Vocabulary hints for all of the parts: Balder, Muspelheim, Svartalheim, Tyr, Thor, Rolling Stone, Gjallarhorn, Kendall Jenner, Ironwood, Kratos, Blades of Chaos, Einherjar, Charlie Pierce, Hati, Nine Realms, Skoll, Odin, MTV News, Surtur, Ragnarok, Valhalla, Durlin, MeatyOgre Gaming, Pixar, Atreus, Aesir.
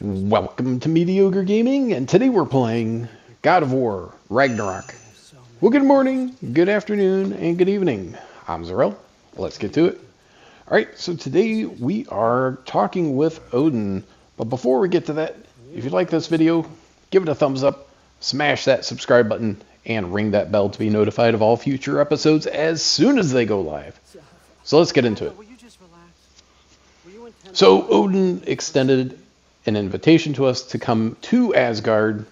Welcome to MeatyOgre Gaming, and today we're playing God of War Ragnarok. Well, good morning, good afternoon, and good evening. I'm Zarel. Let's get to it. All right, so today we are talking with Odin. But before we get to that, if you like this video, give it a thumbs up, smash that subscribe button, and ring that bell to be notified of all future episodes as soon as they go live. So let's get into it. So Odin extended an invitation to us to come to Asgard,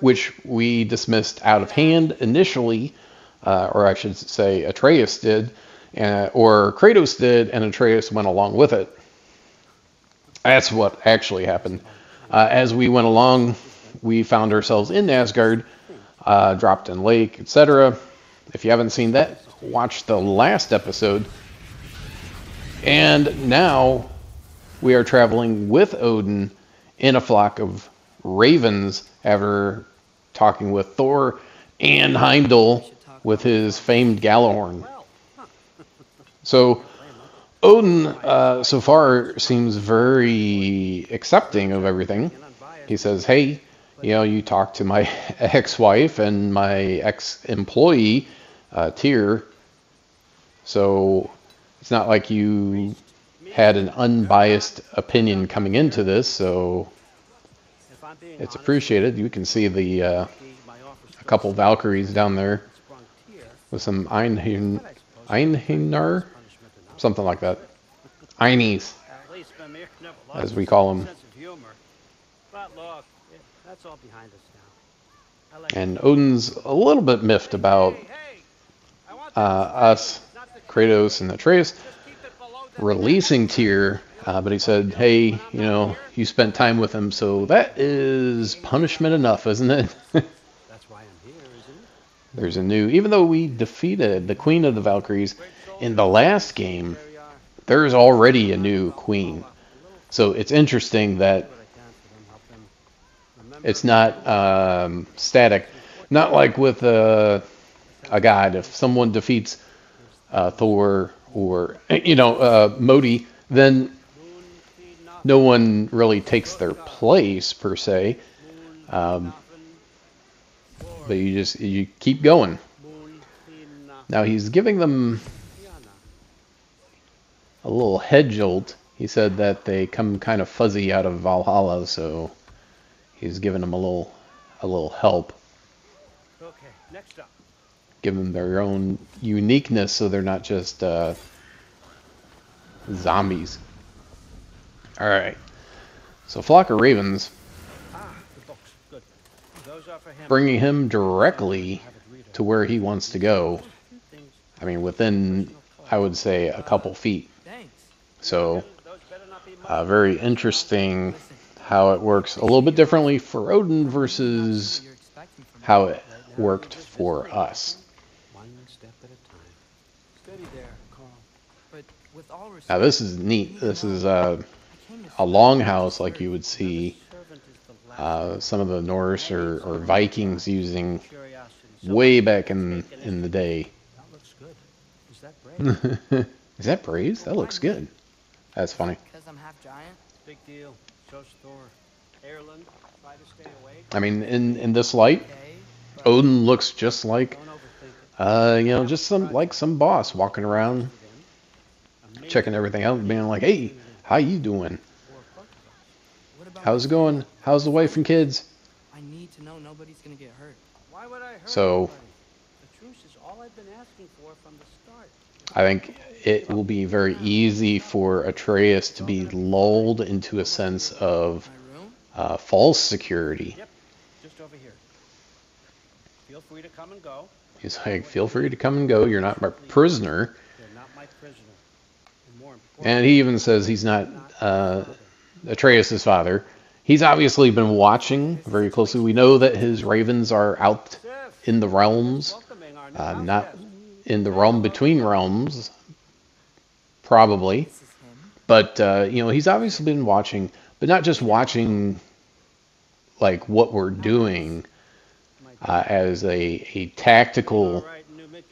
which we dismissed out of hand initially, or I should say Atreus did, or Kratos did, and Atreus went along with it. That's what actually happened. As we went along, we found ourselves in Asgard, dropped in lake, etc. If you haven't seen that, watch the last episode. And now we are traveling with Odin in a flock of ravens after talking with Thor and Heimdall with his famed Gjallarhorn. So Odin, so far, seems very accepting of everything. He says, hey, you know, you talked to my ex-wife and my ex-employee, Tyr, so it's not like you had an unbiased opinion coming into this, so it's appreciated. You can see the a couple Valkyries down there with some Einherjar, something like that. Einies, as we call them. And Odin's a little bit miffed about us, Kratos and Atreus, releasing Tyr, but he said, hey, you know, you spent time with him, so that is punishment enough, isn't it? There's a new, even though we defeated the Queen of the Valkyries in the last game, there's already a new Queen. So it's interesting that it's not static. Not like with a god. If someone defeats Thor or, you know, Modi, then no one really takes their place, per se. But you keep going. Now he's giving them a little head jolt. He said that they come kind of fuzzy out of Valhalla, so he's giving them a little help. Okay, next up. Give them their own uniqueness so they're not just zombies. Alright. So flock of ravens. Good. Those are for him. Bringing him directly to where he wants to go. I mean, within, I would say, a couple feet. So, very interesting how it works. A little bit differently for Odin versus how it worked for us. Now this is neat. This is a longhouse like you would see some of the Norse or Vikings using way back in the day. Is that Brave? That looks good. That's funny. I mean, in this light, Odin looks just like, you know, just some boss walking around, checking everything out, being like, "Hey, how you doing? How's it going? How's the wife and kids?" I need to know nobody's gonna get hurt. Why would I hurt? So, the truth is all I've been asking for from the start. I think it will be very easy for Atreus to be lulled into a sense of false security. Yep. Just over here. Feel free to come and go. He's like, feel free to come and go. You're not my prisoner. You're not my prisoner. And he even says he's not Atreus' father. He's obviously been watching very closely. We know that his ravens are out in the realms, not in the realm between realms, probably. But, you know, he's obviously been watching, but not just watching, like, what we're doing. As a tactical,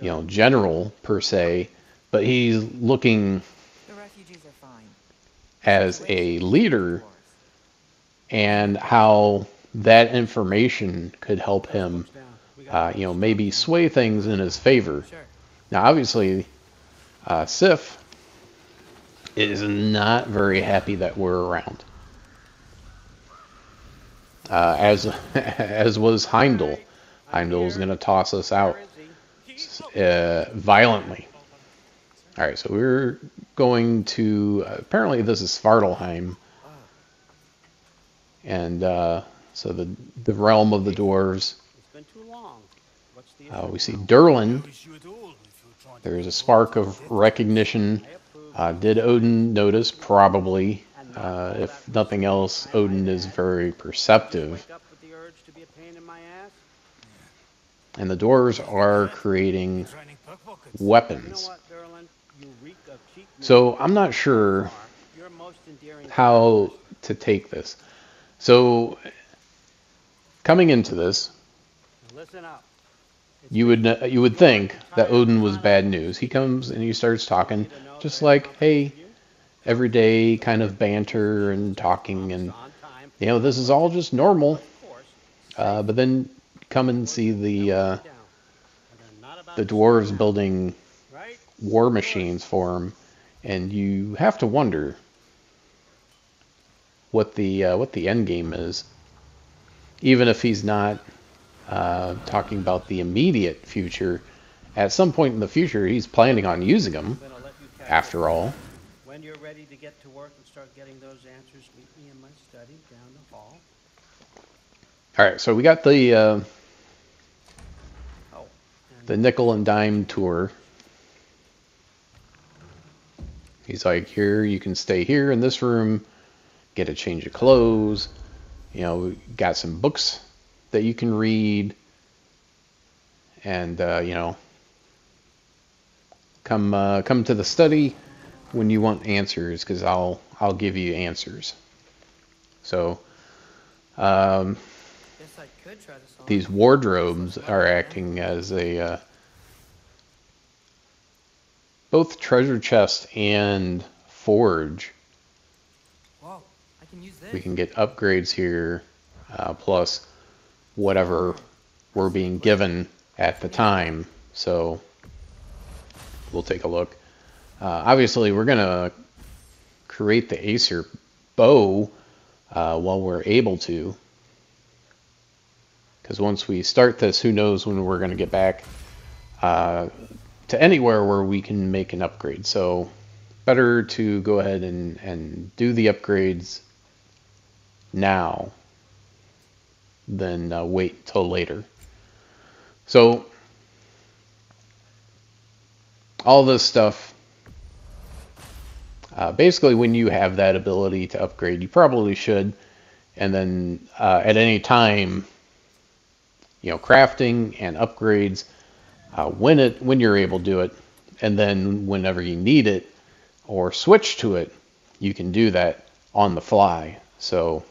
you know, general per se, but he's looking as a leader and how that information could help him, you know, maybe sway things in his favor. Now, obviously, Sif is not very happy that we're around. As was Heimdall. Heimdall's going to toss us out violently. All right, so we're going to... apparently this is Svartalheim. And so the realm of the dwarves. We see Durlin. There is a spark of recognition. Did Odin notice? Probably. If nothing else, Odin is very perceptive. And the dwarves are creating weapons. So I'm not sure how to take this. So coming into this, you would think that Odin was bad news. He comes and he starts talking just like, hey, everyday kind of banter and talking, and you know, this is all just normal. But then come and see the dwarves building war machines for him, and you have to wonder what the end game is, even if he's not talking about the immediate future. At some point in the future, he's planning on using them, after all. When you're ready to get to work and start getting those answers, meet me in my study down the hall. All right, so we got the nickel and dime tour. He's like, here, you can stay here in this room, get a change of clothes. You know, we got some books that you can read, and you know, come to the study when you want answers, because I'll give you answers. So these wardrobes are acting as a both treasure chest and forge. Whoa, I can use this. We can get upgrades here, plus whatever we're being given at the time. So we'll take a look. Obviously, we're going to create the Acer bow while we're able to, because once we start this, who knows when we're going to get back to anywhere where we can make an upgrade. So better to go ahead and do the upgrades now than wait until later. So all this stuff... basically, when you have that ability to upgrade, you probably should. And then at any time, you know, crafting and upgrades when you're able to do it, and then whenever you need it or switch to it, you can do that on the fly. So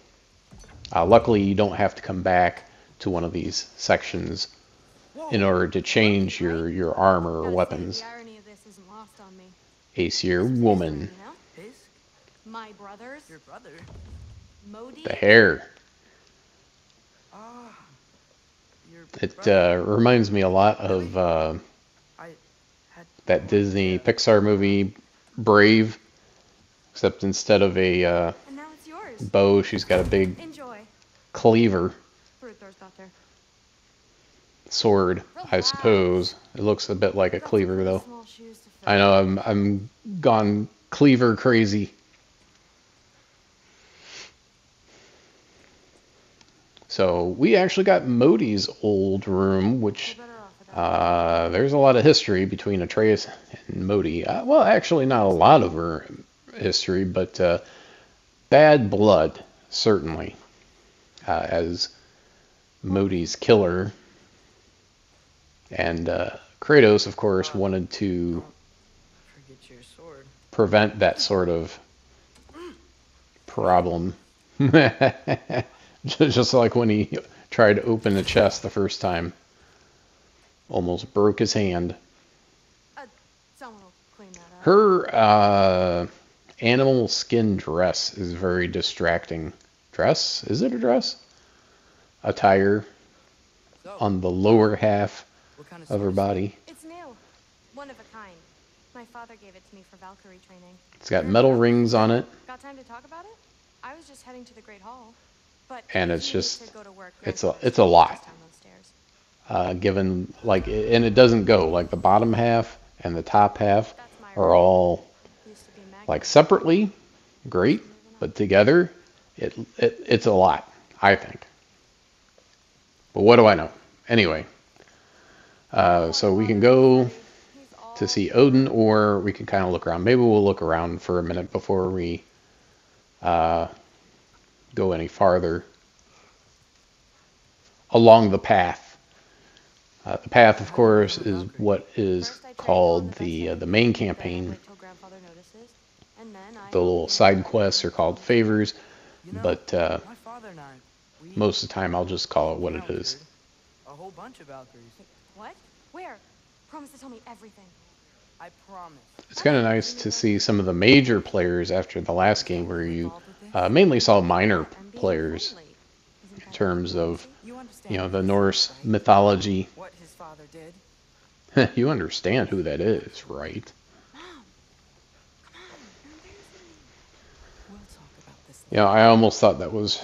luckily, you don't have to come back to one of these sections in order to change your armor or weapons. Aesir woman. My brothers. Your brother. Modi. The hair. It reminds me a lot of that Disney Pixar movie, Brave. Except instead of a bow, she's got a big cleaver. Sword, I suppose. It looks a bit like a cleaver, though. I know, I'm gone cleaver crazy. So we actually got Modi's old room, which there's a lot of history between Atreus and Modi. Well, actually, not a lot of her history, but bad blood, certainly, as Modi's killer. And Kratos, of course, wanted to prevent that sort of problem. Just like when he tried to open the chest the first time. Almost broke his hand. Her animal skin dress is very distracting. dress? Is it a dress? Attire on the lower half of her body. It's new. One of a kind. My father gave it to me for Valkyrie training. It's got metal rings on it. Got time to talk about it? I was just heading to the Great Hall. But and it's just, it's a lot. Given, like, and it doesn't go, like, the bottom half and the top half are all, like, separately, great, but together, it's a lot, I think. But what do I know? Anyway, so we can go to see Odin, or we can kind of look around. Maybe we'll look around for a minute before we go any farther along the path. The path, of course, is what is called the main campaign. The little side quests are called favors, but most of the time I'll just call it what it is. A whole bunch of Valkyries. What? Where? Promise to tell me everything. I promise. It's kind of nice to see some of the major players after the last game, where you mainly saw minor players in terms of, you know, the Norse mythology. Father did. You understand who that is, right? Mom, come on, we'll talk about this. You know, I almost thought that was...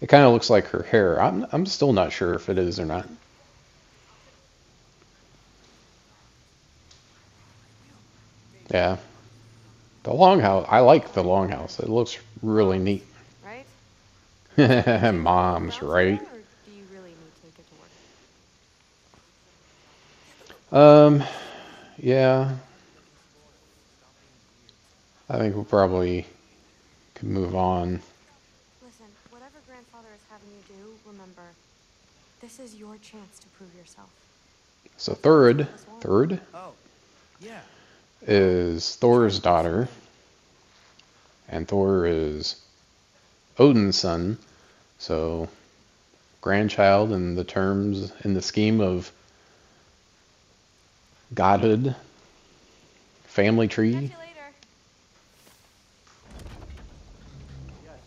It kind of looks like her hair. I'm still not sure if it is or not. Yeah. The longhouse. I like the longhouse. It looks really neat. Right? Mom's right. Yeah, I think we'll probably can move on. Listen, whatever grandfather is having you do, remember, this is your chance to prove yourself. So third is Thor's daughter, and Thor is Odin's son, so grandchild in the terms, in the scheme of godhood, family tree. Catch you later. Yes,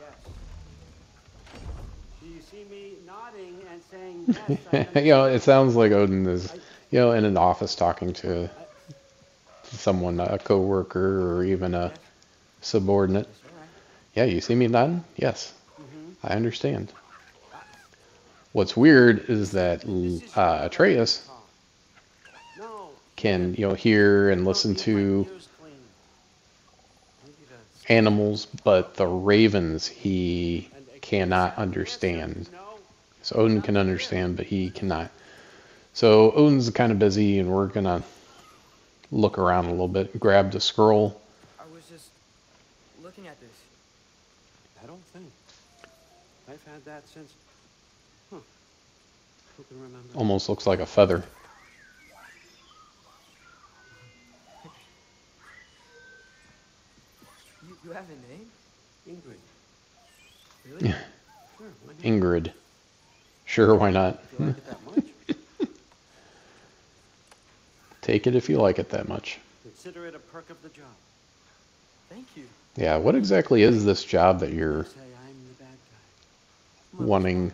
I understand. Yes. Do you see me nodding and saying yes? You know, it sounds like Odin is, you know, in an office talking to someone, a coworker or even a subordinate. Yeah, you see me nodding? Yes, I understand. What's weird is that Atreus can, you know, hear and listen to animals, but the ravens he cannot understand. So Odin can understand, but he cannot. So Odin's kind of busy, and we're going to look around a little bit, grab the scroll. I was just looking at this. I don't think I've had that since... Almost looks like a feather. You have a name? Ingrid. Really? Yeah. Sure, Ingrid. Sure, why not? If you like it that much. Take it if you like it that much. Consider it a perk of the job. Thank you. Yeah, what exactly is this job that you're wanting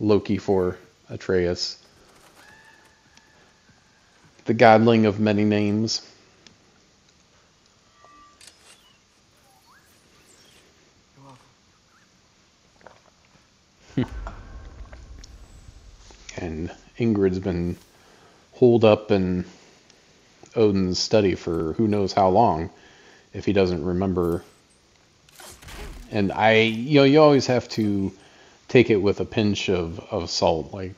Loki for? Atreus, the godling of many names. And Ingrid's been holed up in Odin's study for who knows how long, if he doesn't remember. And you know, you always have to take it with a pinch of salt. Like,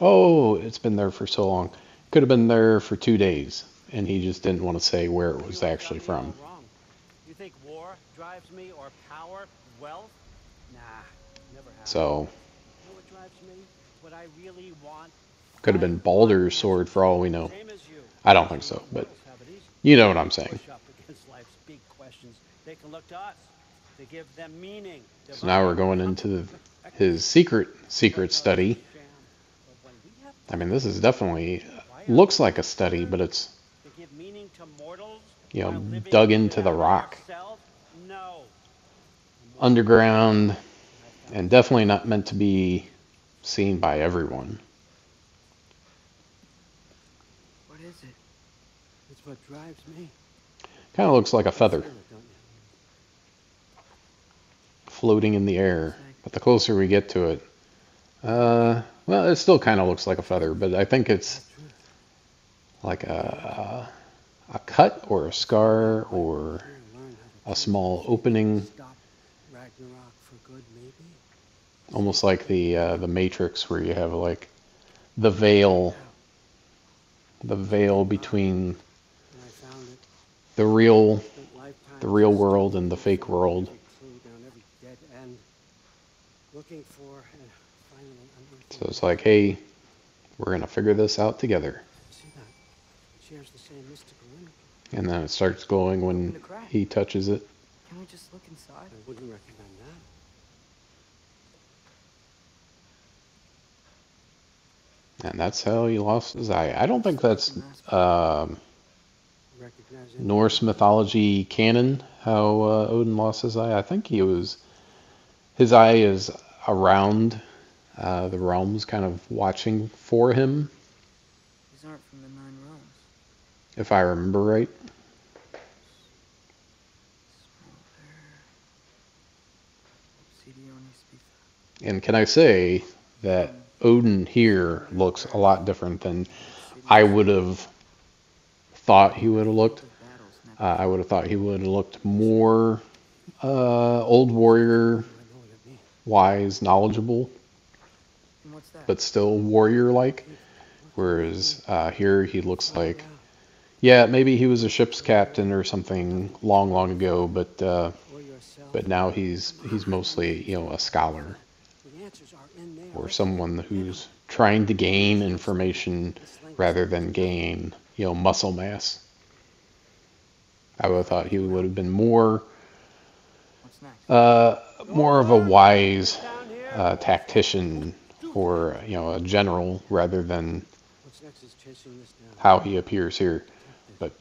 oh, it's been there for so long. Could have been there for 2 days, and he just didn't want to say where it was actually from. You think war drives me, or power, wealth? Nah, never happened. So, you know what drives me? What I really want. Could have been Balder's sword for all we know. I don't think so, but you know what I'm saying. They can look to us to give them meaning. So now we're going into his secret study. I mean, this is definitely looks like a study, but it's you know, dug into the rock. Underground, and definitely not meant to be seen by everyone. What is it? It's what drives me. Kind of looks like a feather floating in the air, but the closer we get to it, well, it still kind of looks like a feather, but I think it's like a cut or a scar or a small opening. Almost like the Matrix, where you have like the veil between the real world and the fake world. So it's like, hey, we're gonna figure this out together. And then it starts glowing when he touches it. Can we just look inside? I wouldn't recommend that. And that's how he lost his eye. I don't think that's Norse mythology canon, how Odin lost his eye. I think his eye is around the realms, kind of watching for him. These aren't from the Nine Realms. If I remember right. And can I say that Odin here looks a lot different than I would have thought he would have looked. I would have thought he would have looked more old warrior-wise, knowledgeable, but still warrior-like. Whereas here he looks like, yeah, maybe he was a ship's captain or something long, long ago, but now he's mostly, you know, a scholar. Or someone who's trying to gain information rather than gain, you know, muscle mass. I would have thought he would have been more of a wise tactician or, you know, a general rather than how he appears here. But,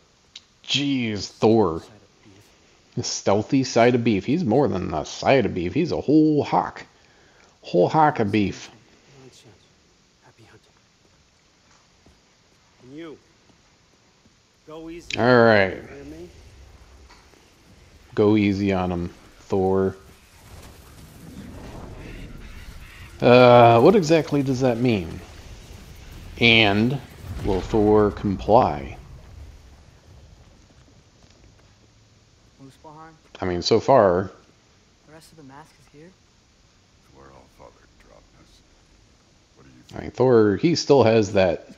geez, Thor. The stealthy side of beef. He's more than a side of beef. He's a whole hawk. Whole hock of beef. Alright. Go easy on him, Thor. What exactly does that mean? And will Thor comply? I mean, so far... The rest of the mask is here? I mean, Thor, he still has that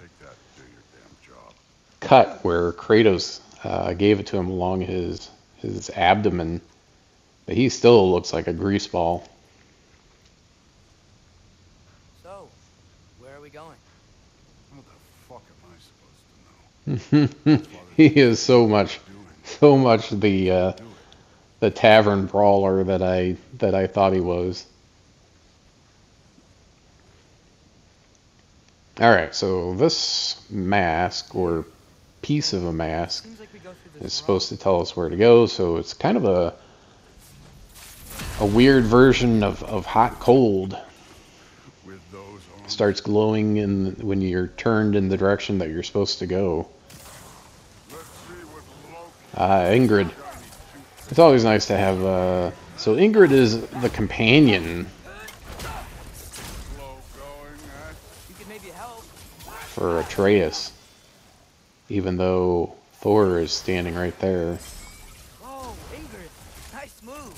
cut where Kratos gave it to him along his abdomen, but he still looks like a grease ball. So, where are we going? What the fuck am I supposed to know? He is so much the tavern brawler that I thought he was. Alright, so this mask, or piece of a mask, is supposed to tell us where to go, so it's kind of a weird version of hot cold. It starts glowing when you're turned in the direction that you're supposed to go. Ingrid. It's always nice to have... So Ingrid is the companion... for Atreus, even though Thor is standing right there. Oh, Ingrid, nice move.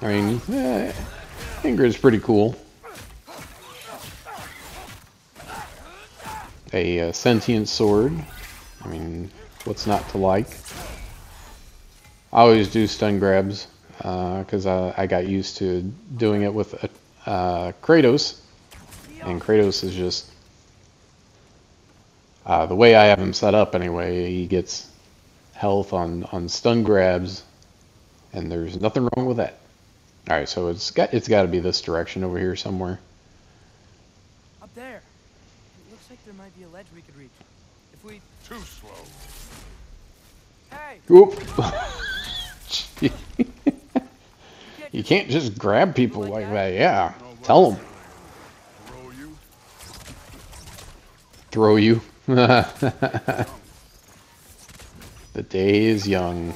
I mean, Ingrid's pretty cool. A sentient sword. I mean, what's not to like? I always do stun grabs because I got used to doing it with Kratos. And Kratos is just, the way I have him set up anyway, he gets health on stun grabs, and there's nothing wrong with that. Alright, so it's got to be this direction over here somewhere. Up there. It looks like there might be a ledge we could reach. If we Too slow. Hey. Oop. You can't just grab people like that. Yeah. Tell them. Throw you. The day is young.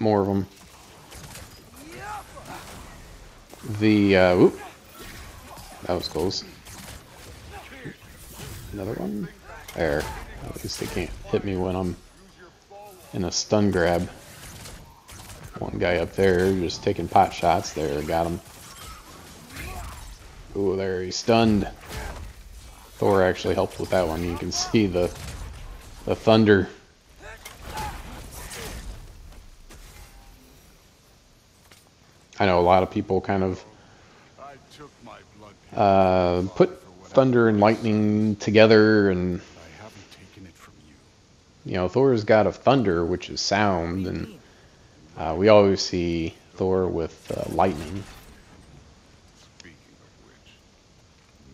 More of them. The, whoop. That was close. Another one? There. At least they can't hit me when I'm in a stun grab. One guy up there just taking pot shots there. Got him. Ooh, there. He's stunned. Thor actually helped with that one. You can see the thunder. I know a lot of people kind of put thunder and lightning together, and you know, Thor's god of thunder, which is sound, and we always see Thor with lightning.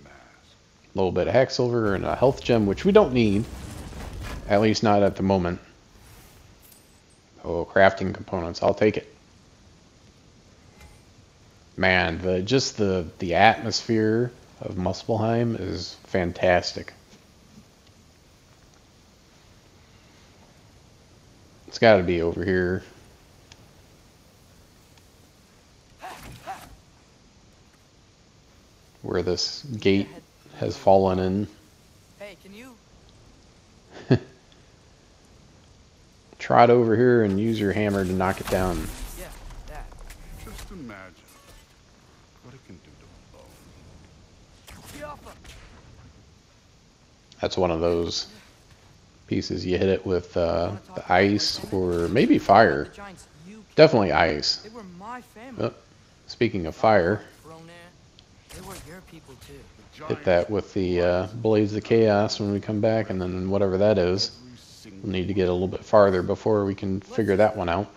A little bit of Hacksilver and a health gem, which we don't need, at least not at the moment. Oh, crafting components, I'll take it. Man, just the atmosphere of Muspelheim is fantastic. It's got to be over here. Where this gate has fallen in. Hey, can you trot over here and use your hammer to knock it down? Yeah, that. Just imagine. That's one of those pieces you hit it with the ice or maybe fire. Definitely ice. Oh, speaking of fire, hit that with the Blades of Chaos when we come back, and then whatever that is, we'll need to get a little bit farther before we can figure that one out.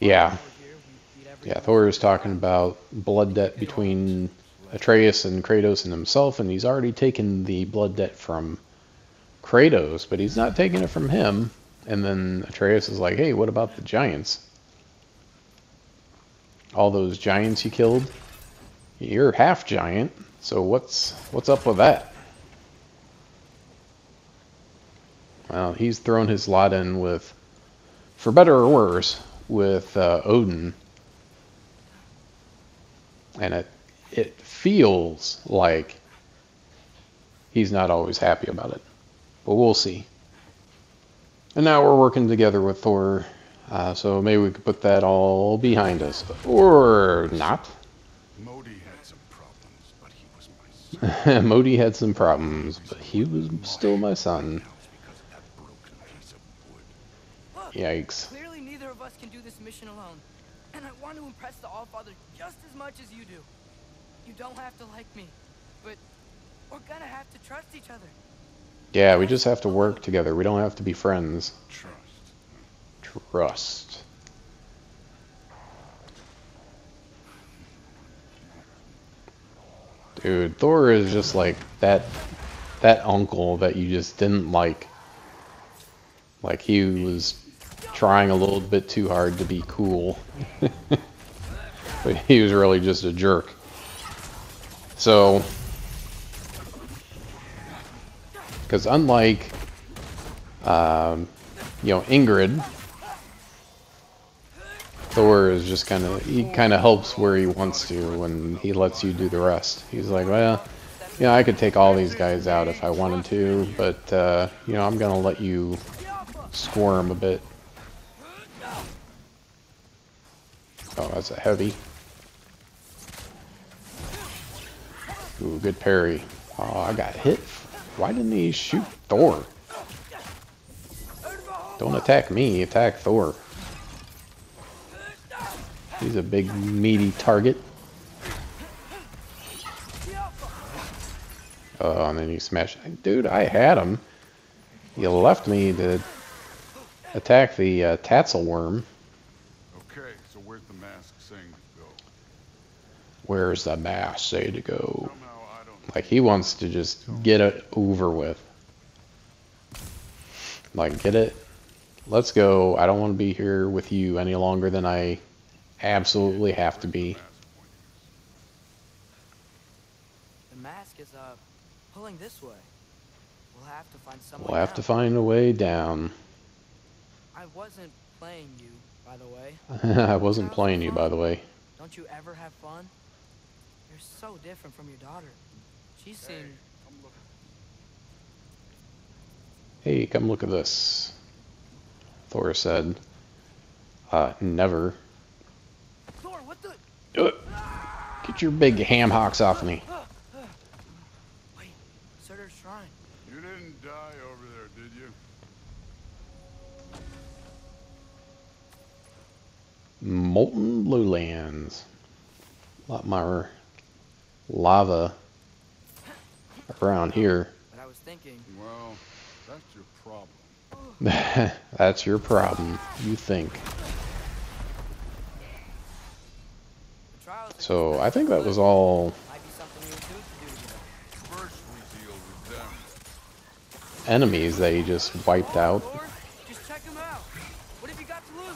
Yeah. Yeah, Thor is talking about blood debt between Atreus and Kratos and himself, and he's already taken the blood debt from Kratos, but he's not taking it from him. And then Atreus is like, hey, what about the giants? All those giants you killed? You're half giant, so what's up with that? Well, he's thrown his lot in with, for better or worse, with Odin. And it feels like he's not always happy about it. But we'll see. And now we're working together with Thor. So maybe we could put that all behind us. Or not. Modi had some problems, but he was my son. Modi had some problems, but he was still my son. Yikes. Clearly neither of us can do this mission alone. And I want to impress the Allfather just as much as you do. You don't have to like me, but we're gonna have to trust each other. Yeah, we just have to work together. We don't have to be friends. Trust. Dude, Thor is just like that uncle that you just didn't like. Like he was trying a little bit too hard to be cool. But he was really just a jerk. So, because unlike, you know, Ingrid, Thor is just kind of, he kind of helps where he wants to, and he lets you do the rest. He's like, well, you know, I could take all these guys out if I wanted to, but, you know, I'm going to let you squirm a bit. Oh, that's a heavy. Ooh, good parry. Oh, I got hit. Why didn't he shoot Thor? Don't attack me, attack Thor. He's a big, meaty target. Oh, and then you smash. Dude, I had him. You left me to attack the Tatzel worm. where's the mass say to go? Like, he wants to just get it over with. Like, get it. Let's go. I don't want to be here with you any longer than I absolutely have to be. The mask is pulling this way. We'll have to find some way down. We'll have to find a way down. I wasn't playing you, by the way. I wasn't playing you, by the way. Don't you ever have fun? You're so different from your daughter. She seemed... Hey, come look at this. Thor said. Never. Thor, what the... Get your big ham hocks off me. Wait, Surtur's shrine. You didn't die over there, did you? Molten lowlands. A lot more lava around here. But I was thinking... Well... That's your problem. That's your problem, you think. So, I think that was all... enemies they just wiped out.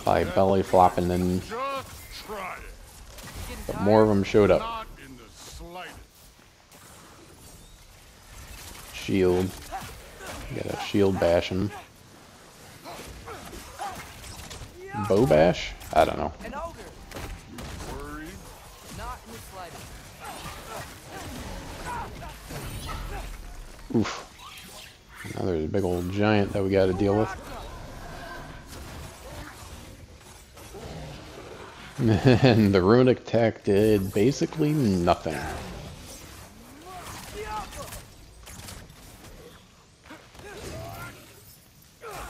By belly flopping in. But more of them showed up. Shield. Gotta shield bash him. Bow bash? I don't know. Oof. Now there's a big old giant that we gotta deal with. And the runic attack did basically nothing.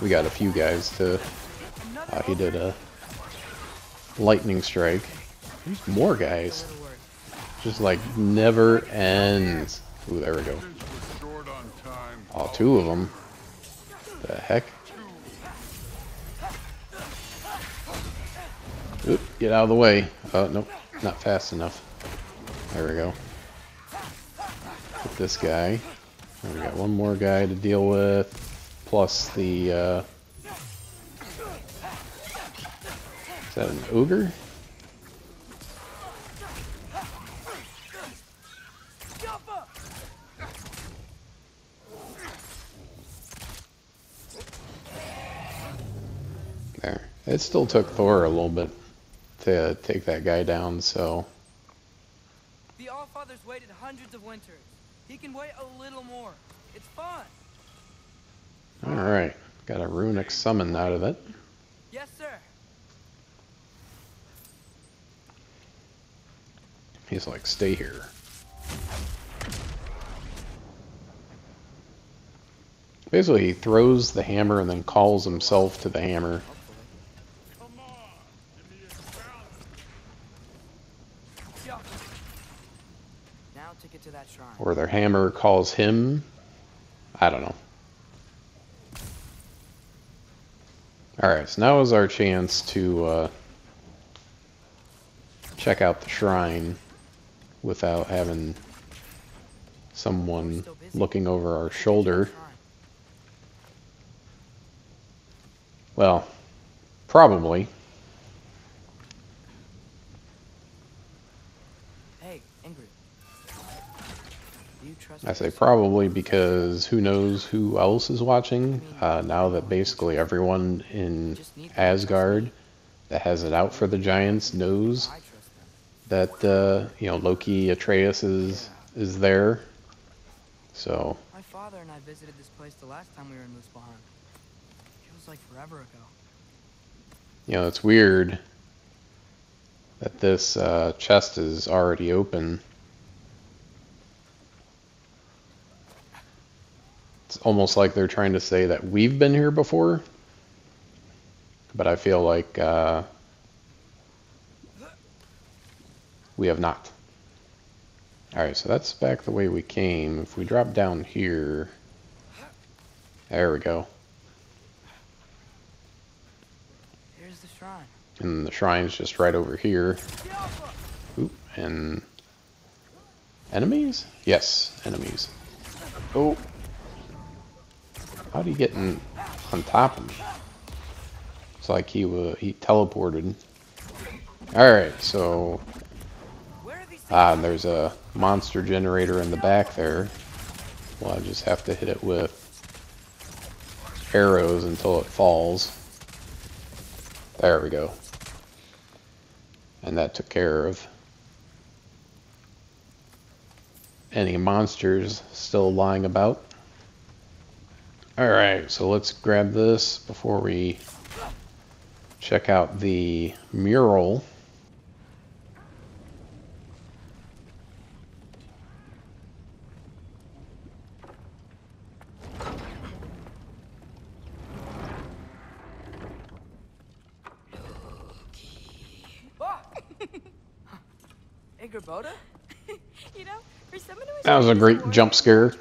We got a few guys to... he did a lightning strike. There's more guys. Just like never ends. Ooh, there we go. Oh, two of them. The heck? Oop, get out of the way. Nope, not fast enough. There we go. Hit this guy. And we got one more guy to deal with. Plus the, is that an ogre? There. It still took Thor a little bit to take that guy down, so... The Allfather's waited hundreds of winters. He can wait a little more. It's fun! Alright, got a runic summon out of it. Yes, sir. He's like, stay here. Basically, he throws the hammer and then calls himself to the hammer. Now to get to that shrine. Or their hammer calls him. I don't know. Alright, so now is our chance to check out the shrine without having someone looking over our shoulder. Well, probably. Hey, Ingrid. Do you trust I say probably because who knows who else is watching now that basically everyone in Asgard that has it out for the giants knows that you know, Loki, Atreus is there. So my father and I visited this place the last time we were in Muspelheim. It was like forever ago. You know, it's weird that this chest is already open. It's almost like they're trying to say that we've been here before, but I feel like we have not. Alright, so that's back the way we came. If we drop down here, there we go. Here's the shrine. And the shrine's just right over here. Oop, and Enemies? Yes, enemies. Oh. How do you get in, on top of me? It's like he teleported. Alright, so... and there's a monster generator in the back there. Well, I just have to hit it with arrows until it falls. There we go. And that took care of any monsters still lying about. Alright, so let's grab this before we check out the mural. That was a great jump scare.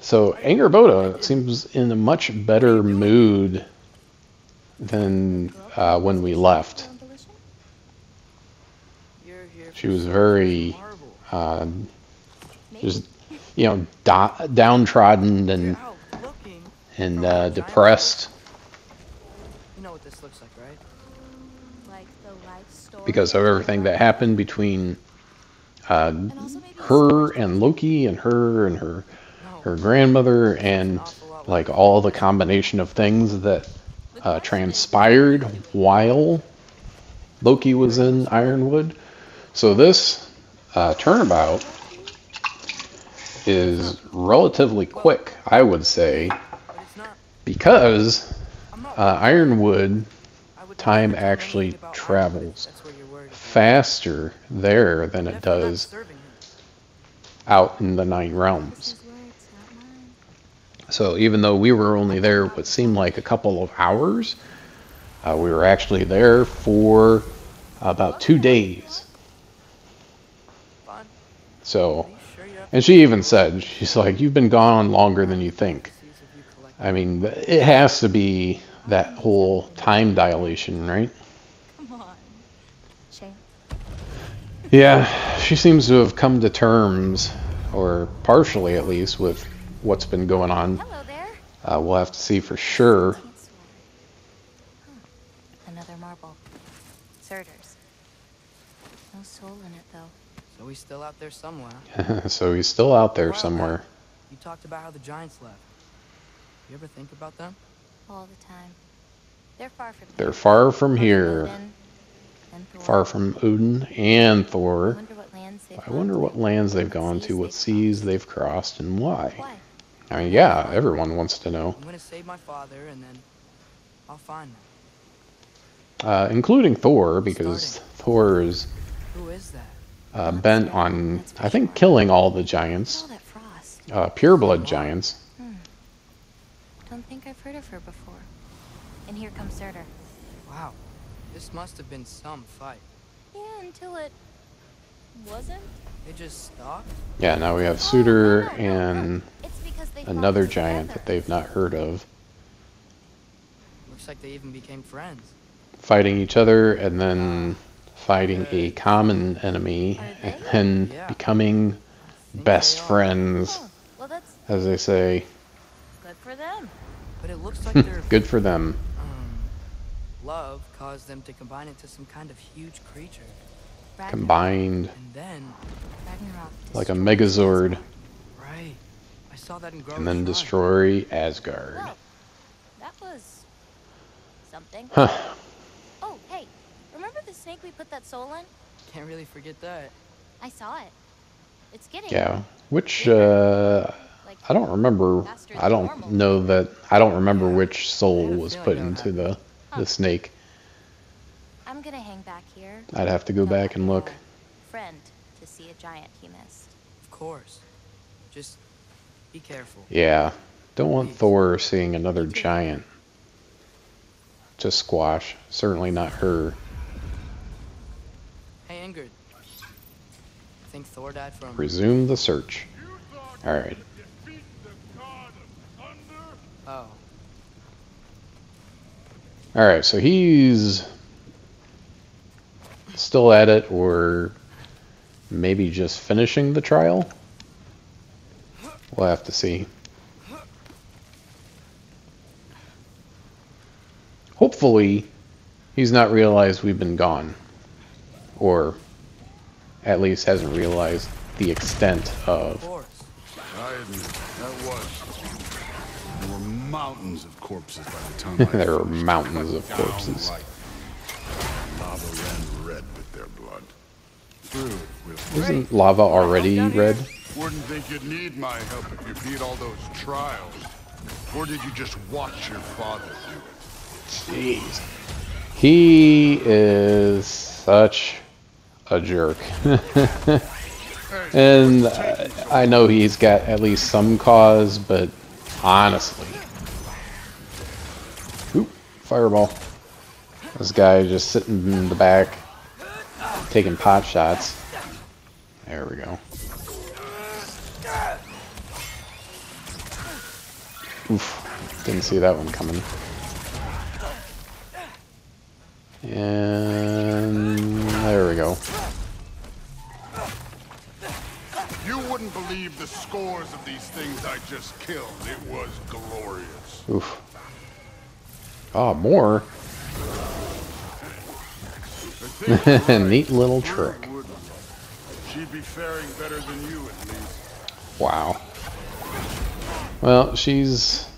So Angerboda seems in a much better mood than when we left. She was very just, you know, downtrodden and depressed. You know what this looks like, right? Because of everything that happened between her and Loki and her grandmother, and like all the combination of things that transpired while Loki was in Ironwood. So this turnabout is relatively quick, I would say, because Ironwood time actually travels faster there than it does out in the Nine Realms. So even though we were only there what seemed like a couple of hours, we were actually there for about 2 days. So, and she even said, she's like, "You've been gone longer than you think." I mean, it has to be that whole time dilation, right? Yeah, she seems to have come to terms, or partially at least, with what's been going on. Hello there. We'll have to see for sure. Another marble. Surtur's. No soul in it, though. So he's still out there somewhere. You talked about how the giants left. You ever think about them? All the time. They're far from here. They're far from here. Far from Odin and Thor. I wonder what lands they've gone to, what seas they've crossed, and why. I mean, yeah, everyone wants to know. I'm going to save my father, and then I'll find them. Including Thor, because Thor is bent on, I think, killing all the giants. Pureblood giants. Don't think I've heard of her before. And here comes Surtur. Wow. This must have been some fight. Yeah, until it wasn't. It just stopped. Yeah, now we have Surtur and another giant that they've not heard of. Looks like they even became friends. Fighting each other and then fighting a common enemy and then becoming best friends, as they say. Good for them. But it looks like they're good for them. Love caused them to combine into some kind of huge creature. Ragnarok. Combined. And then Ragnarok, like a Megazord. Right. I saw that in and then destroy Asgard. Whoa. That was something. Huh. Oh, hey. Remember the snake we put that soul in? Can't really forget that. I saw it. It's getting. Yeah. Which I don't remember. I don't know that. I don't remember which soul was put into the snake. I'm gonna hang back here. I'd have to go back and look. Friend to see a giant he missed. Of course. Just be careful. Yeah. Don't want Thor seeing another giant to squash. Certainly not her. Hey, Ingrid. I think Thor died from. Resume the search. All right. Oh. Alright, so he's still at it, or Maybe just finishing the trial? We'll have to see. Hopefully, he's not realized we've been gone. Or at least hasn't realized the extent of... I admit, that was... There were mountains of corpses by the time I finished. There were mountains of corpses. Lava ran red with their blood. Isn't lava already red? Wouldn't think you'd need my help if you beat all those trials. Or did you just watch your father do it? Jeez. He is such a jerk. And I know he's got at least some cause, but honestly. Oop, fireball. This guy just sitting in the back, taking pot shots. There we go. Oof, didn't see that one coming. And there we go. You wouldn't believe the scores of these things I just killed. It was glorious. Oof. Ah, oh, more. Neat little trick. She'd be faring better than you, at least. Wow. Well, she's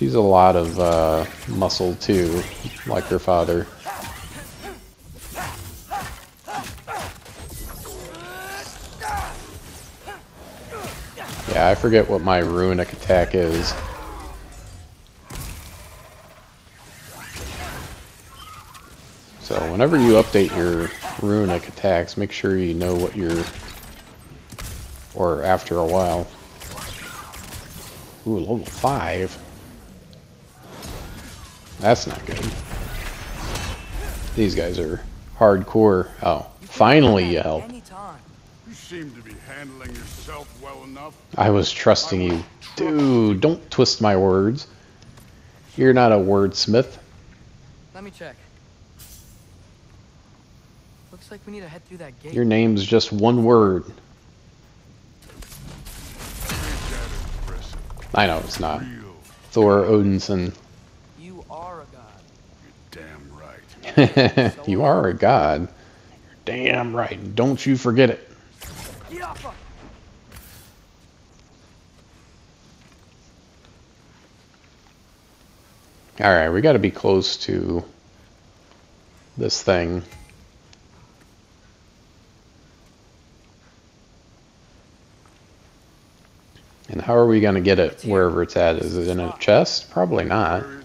a lot of muscle too, like her father. Yeah, I forget what my runic attack is. So whenever you update your runic attacks, make sure you know what your... Or after a while. Ooh, level 5. That's not good. These guys are hardcore. Oh, finally you help. You seem to be handling yourself well enough. I was trusting you. Dude, don't twist my words. You're not a wordsmith. Let me check. Looks like we need to head through that gate. Your name's just one word. I know it's not. Thor Odinson. You are a god. You're damn right. You are a god. You're damn right. Don't you forget it. Alright, we gotta be close to this thing. And how are we going to get it wherever it's at? Is it in a chest? Probably not. In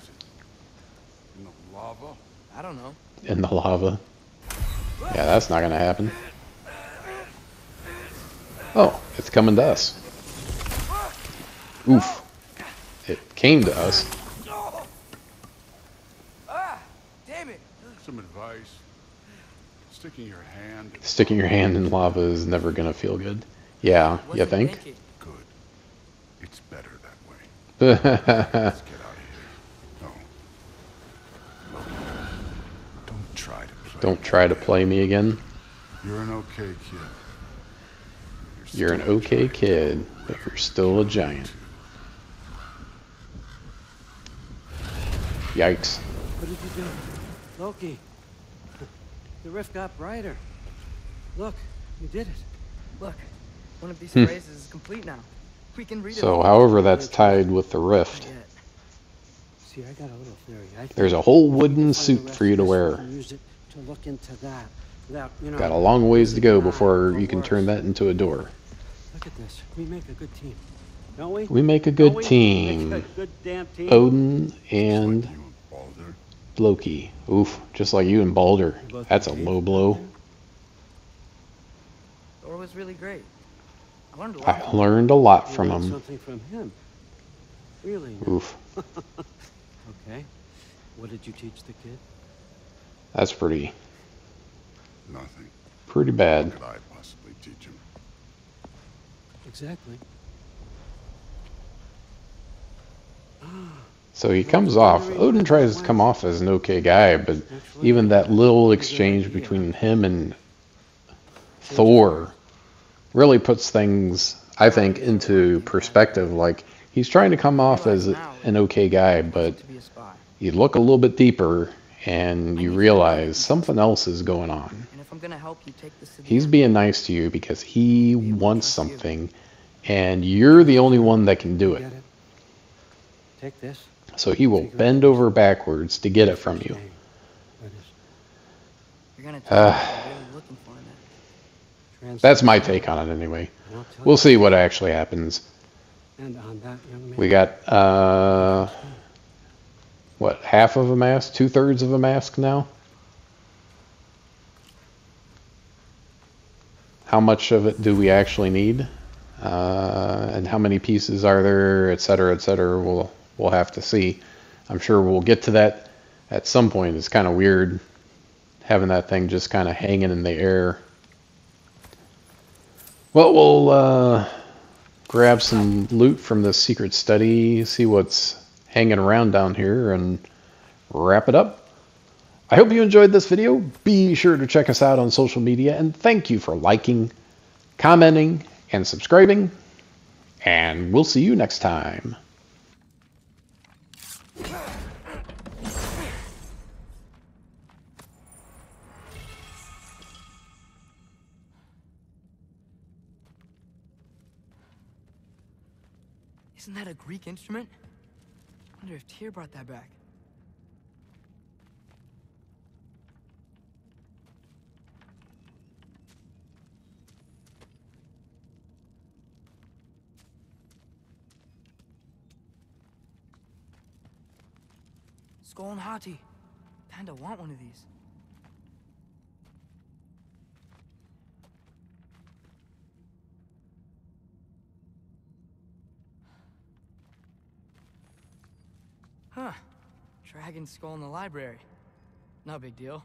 the lava? I don't know. In the lava. Yeah, that's not going to happen. Oh, it's coming to us. Oof. It came to us. Damn it. Here's some advice. Sticking your hand in lava is never going to feel good. Yeah, you think? It's better that way. Let's get out of here. No. No. Don't try to play me again. You're an okay kid. You're an okay kid, but you're still a giant. Yikes. What did you do? Loki. The rift got brighter. Look, you did it. Look, one of these rays is complete now. So, however that's tied with the rift. See, I got a little theory. There's a whole wooden suit for you to wear. Got a long ways to go before you can turn that into a door. Look at this. We make a good team, don't we? We make a good team. Odin and Loki. Oof, just like you and Balder. That's a low blow. Thor was really great. I learned a lot from him. Something from him. Really? Oof. Okay. What did you teach the kid? That's pretty... Nothing. Pretty bad. What could I possibly teach him? Exactly. So he comes off. Odin tries to come off as an okay guy, but even that little exchange between him and Thor... really puts things, I think, into perspective. Like, he's trying to come off as an okay guy, but you look a little bit deeper and you realize something else is going on. He's being nice to you because he wants something, and you're the only one that can do it. Take this. So he will bend over backwards to get it from you. That's my take on it anyway. We'll see what actually happens. We got, what, half of a mask? 2/3 of a mask now? How much of it do we actually need? And how many pieces are there, et cetera, we'll have to see. I'm sure we'll get to that at some point. It's kind of weird having that thing just kind of hanging in the air. Well, we'll grab some loot from the secret study, see what's hanging around down here, and wrap it up. I hope you enjoyed this video. Be sure to check us out on social media, and thank you for liking, commenting, and subscribing, and we'll see you next time. Isn't that a Greek instrument? I wonder if Tyr brought that back. Skoll and Hati. Panda want one of these. Huh. Dragon skull in the library. No big deal.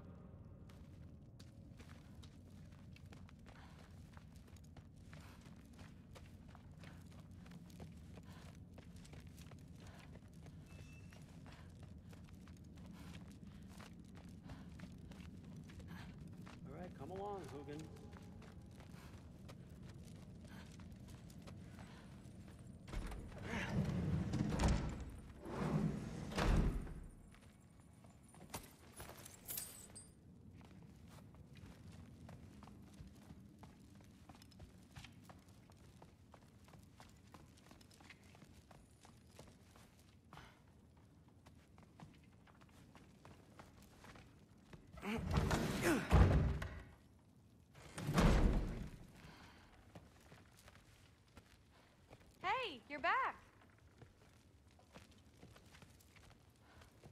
Hey, you're back.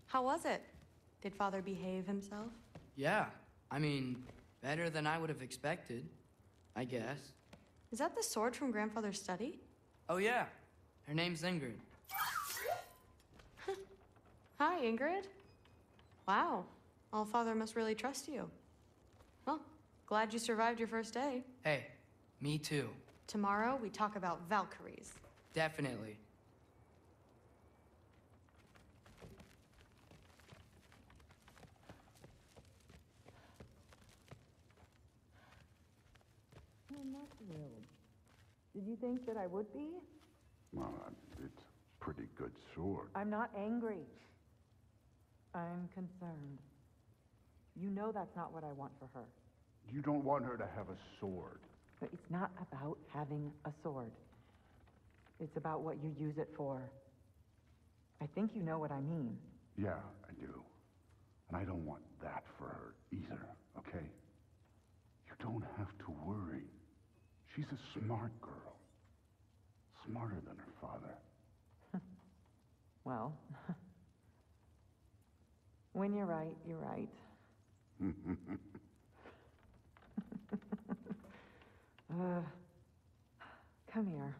How was it? Did Father behave himself? Yeah, I mean, better than I would have expected, I guess. Is that the sword from Grandfather's study? Oh yeah, her name's Ingrid. Hi, Ingrid. Wow. Allfather must really trust you. Well, glad you survived your first day. Hey, me too. Tomorrow, we talk about Valkyries. Definitely. I'm not thrilled. Did you think that I would be? Well, it's a pretty good sword. I'm not angry. I'm concerned. You know that's not what I want for her. You don't want her to have a sword. But it's not about having a sword. It's about what you use it for. I think you know what I mean. Yeah, I do. And I don't want that for her either, okay? You don't have to worry. She's a smart girl. Smarter than her father. Well, when you're right, you're right. Come here.